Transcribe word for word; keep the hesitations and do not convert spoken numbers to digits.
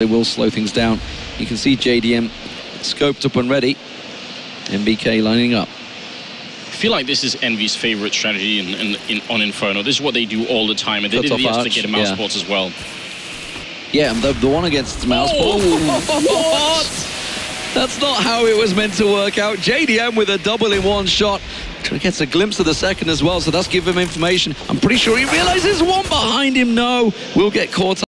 They will slow things down. You can see J D M scoped up and ready. M B K lining up. I feel like this is Envy's favorite strategy in, in, in, on Inferno. This is what they do all the time, and they did this to get a mouse port as well. Yeah, the, the one against the mouse port. Oh, what? That's not how it was meant to work out. J D M with a double in one shot. Gets a glimpse of the second as well, so that's give him information. I'm pretty sure he realizes one behind him. No, we'll get caught up.